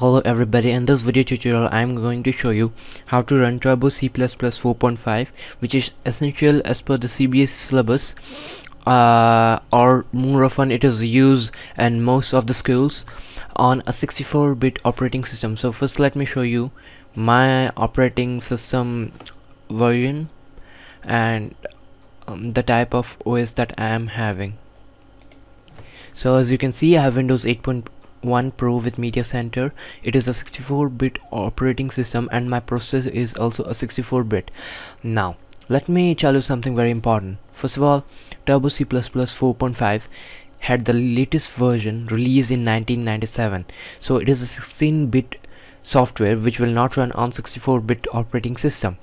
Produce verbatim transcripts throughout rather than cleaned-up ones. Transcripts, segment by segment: Hello everybody, in this video tutorial I am going to show you how to run Turbo C plus plus four point five, which is essential as per the C B S syllabus, uh, or more often it is used in most of the schools on a sixty-four bit operating system. So first let me show you my operating system version and um, the type of O S that I am having. So as you can see, I have Windows eight point one Pro with Media Center. It is a sixty-four bit operating system and my processor is also a sixty-four bit. Now let me tell you something very important. First of all, Turbo C plus plus four point five had the latest version released in nineteen ninety-seven, so it is a sixteen bit software which will not run on sixty-four bit operating system,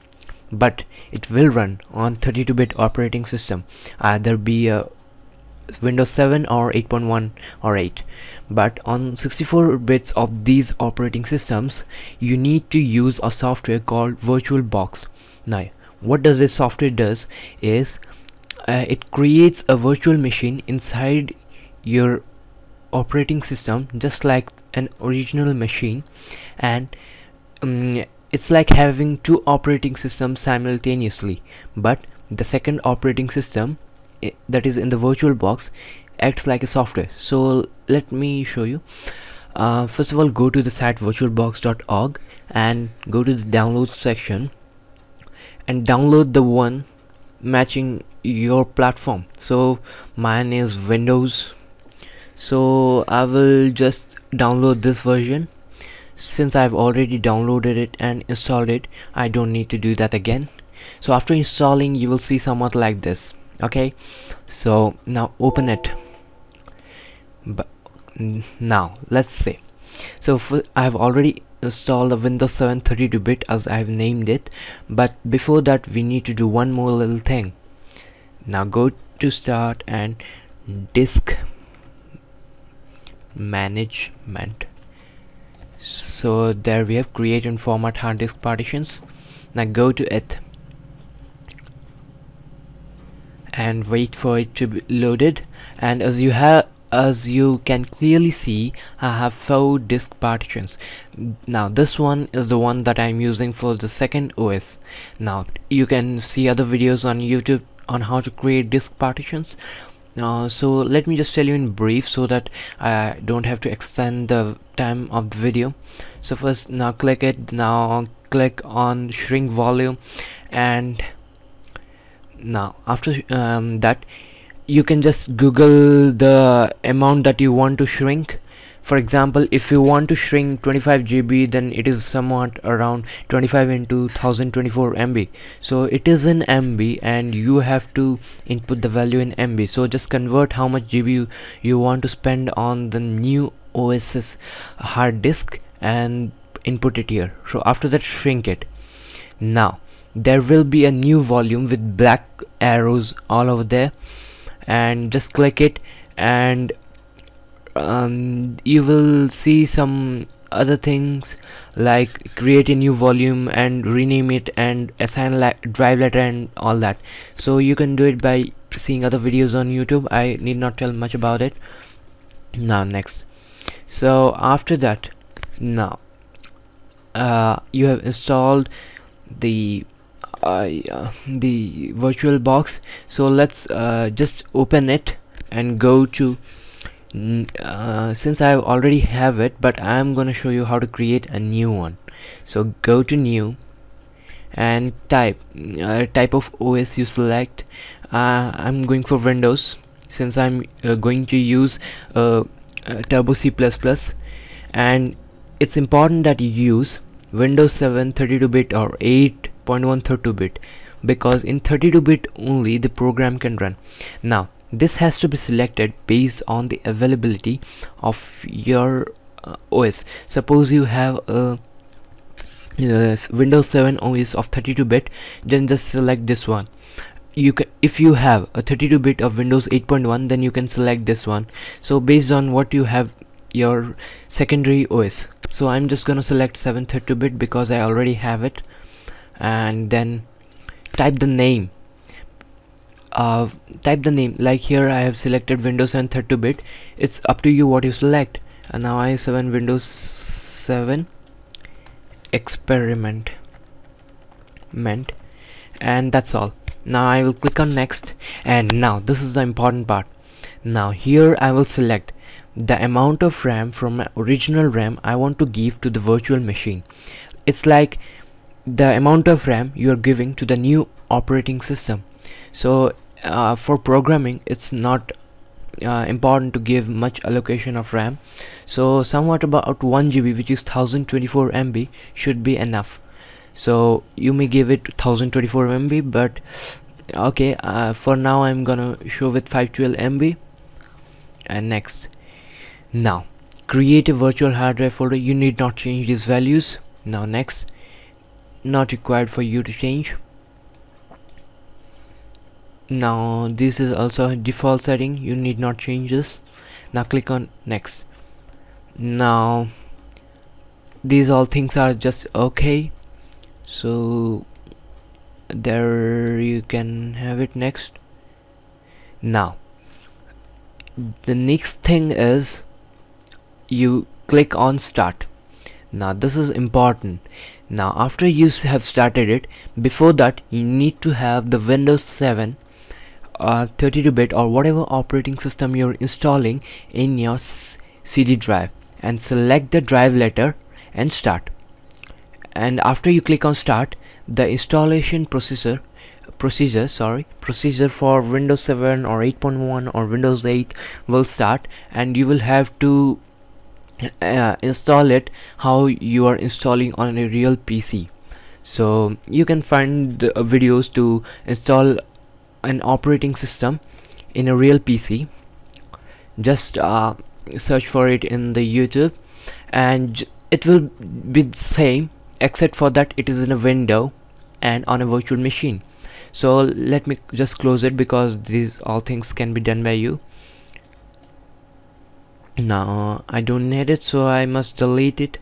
but it will run on thirty-two bit operating system, either be a Windows seven or eight point one or eight. But on sixty-four bits of these operating systems you need to use a software called VirtualBox. Now what does this software does is uh, it creates a virtual machine inside your operating system, just like an original machine, and um, it's like having two operating systems simultaneously, but the second operating system I, that is in the virtual box acts like a software. So let me show you. Uh, first of all, go to the site virtual box dot org and go to the download section and download the one matching your platform. So mine is Windows, so I will just download this version. Since I've already downloaded it and installed it, I don't need to do that again. So after installing you will see somewhat like this. Okay, so now open it. But now let's say, so I have already installed a Windows seven thirty-two bit as I have named it, but before that we need to do one more little thing. Now go to start and disk management. So there we have create and format hard disk partitions. Now go to it and wait for it to be loaded, and as you have as you can clearly see, I have four disk partitions. Now this one is the one that I'm using for the second O S. Now you can see other videos on YouTube on how to create disk partitions. Uh, so let me just tell you in brief so that I don't have to extend the time of the video. So first, now click it, now click on shrink volume, and now after um, that you can just Google the amount that you want to shrink. For example, if you want to shrink twenty-five G B, then it is somewhat around twenty-five into one thousand twenty-four M B. So it is in M B and you have to input the value in M B. So just convert how much G B you, you want to spend on the new O S's hard disk and input it here. So after that, shrink it. Now there will be a new volume with black arrows all over there, and just click it, and um, you will see some other things like create a new volume and rename it and assign drive letter and all that. So you can do it by seeing other videos on YouTube. I need not tell much about it. Now next, so after that, now uh, you have installed the Uh, uh, the virtual box. So let's uh, just open it and go to uh, since I already have it, but I'm gonna show you how to create a new one. So go to new and type uh, type of O S you select. uh, I'm going for Windows since I'm uh, going to use uh, uh, Turbo C plus plus, and it's important that you use Windows seven thirty-two bit or eight point one thirty-two bit, because in thirty-two bit only the program can run. Now this has to be selected based on the availability of your uh, O S. Suppose you have a uh, Windows seven O S of thirty-two bit, then just select this one. You can, if you have a thirty-two bit of Windows eight point one, then you can select this one. So based on what you have, your secondary O S. So I'm just gonna select seven thirty-two bit because I already have it, and then type the name uh, type the name like here I have selected Windows seven thirty-two bit. It's up to you what you select, and now I seven Windows seven experiment meant, and that's all. Now I will click on next, and now this is the important part. Now here I will select the amount of RAM from my original RAM I want to give to the virtual machine. It's like the amount of RAM you are giving to the new operating system. So uh, for programming, it's not uh, important to give much allocation of RAM. So somewhat about one G B, which is one thousand twenty-four M B, should be enough. So you may give it one thousand twenty-four M B, but okay, uh, for now I'm gonna show with five twelve M B and next. Now create a virtual hard drive folder. You need not change these values. Now next, not required for you to change. Now this is also a default setting, you need not change this. Now click on next. Now these all things are just okay, so there you can have it next. Now the next thing is you click on start. Now this is important. Now after you have started it, before that you need to have the Windows seven uh, thirty-two bit or whatever operating system you're installing in your C D drive, and select the drive letter and start. And after you click on start, the installation processor procedure sorry procedure for Windows seven or eight point one or Windows eight will start, and you will have to uh, install it how you are installing on a real P C. So you can find uh, videos to install an operating system in a real P C. Just uh, search for it in the YouTube, and it will be the same, except for that it is in a window and on a virtual machine. So let me just close it, because these all things can be done by you. Now I don't need it, so I must delete it.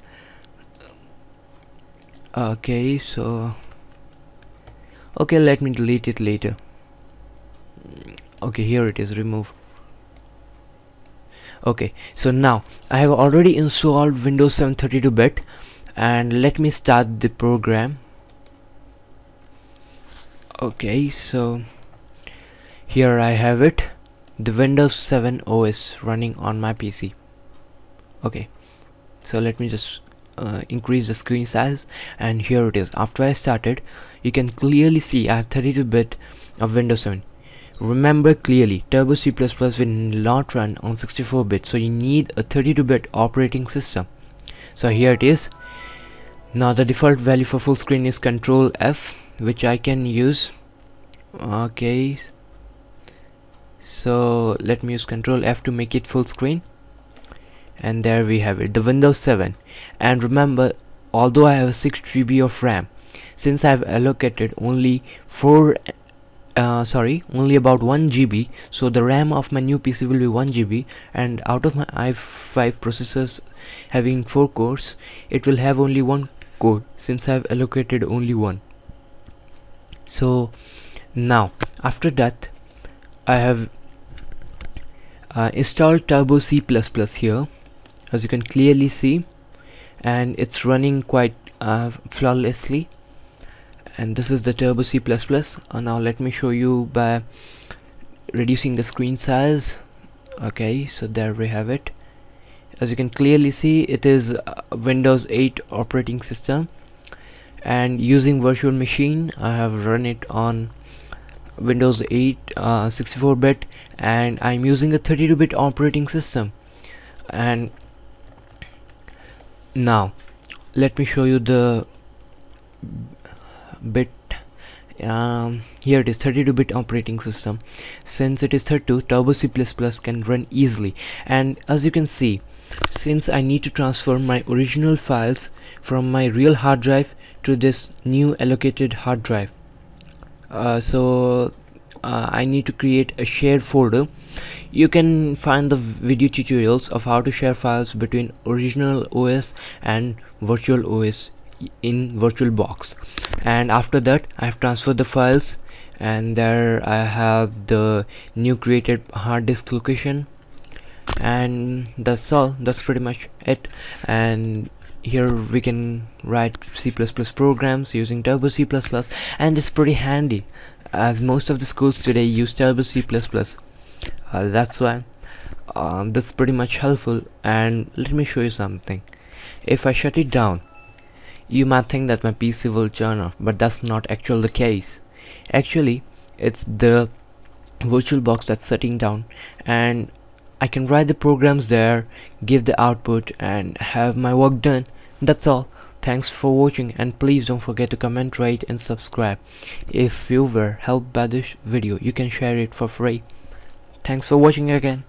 Okay, so okay, let me delete it later. Okay, here it is, remove. Okay, so now I have already installed Windows seven thirty-two bit, and let me start the program. Okay, so here I have it, the Windows seven O S running on my P C. Okay, so let me just uh, increase the screen size, and here it is. After I started, you can clearly see I have thirty-two bit of Windows seven. Remember clearly, Turbo C plus plus will not run on sixty-four bit, so you need a thirty-two bit operating system. So here it is. Now the default value for full screen is Control F, which I can use. Okay, so let me use Control F to make it full screen, and there we have it, the Windows seven. And remember, although I have six G B of RAM, since I have allocated only four uh, sorry only about one G B, so the RAM of my new P C will be one G B, and out of my i five processors having four cores, it will have only one core since I have allocated only one. So now after that, I have uh, installed Turbo C plus plus here, as you can clearly see, and it's running quite uh, flawlessly. And this is the Turbo C plus plus. Uh, now let me show you by reducing the screen size. Okay, so there we have it. As you can clearly see, it is uh, Windows eight operating system, and using virtual machine I have run it on Windows eight uh, sixty-four bit, and I'm using a thirty-two bit operating system. And now let me show you the bit. Um, here it is, thirty-two bit operating system. Since it is thirty-two, Turbo C plus plus can run easily, and as you can see, since I need to transfer my original files from my real hard drive to this new allocated hard drive, uh, so uh, I need to create a shared folder. You can find the video tutorials of how to share files between original O S and virtual O S in VirtualBox. And after that, I have transferred the files, and there I have the new created hard disk location, and that's all. That's pretty much it. And here we can write C plus plus programs using Turbo C plus plus, and it's pretty handy as most of the schools today use Turbo C plus plus. Uh, that's why uh, this is pretty much helpful. And let me show you something. If I shut it down, you might think that my P C will turn off, but that's not actually the case. Actually, it's the VirtualBox that's shutting down, and I can write the programs there, give the output, and have my work done. That's all. Thanks for watching, and please don't forget to comment, rate, and subscribe. If you were helped by this video, you can share it for free. Thanks for watching again.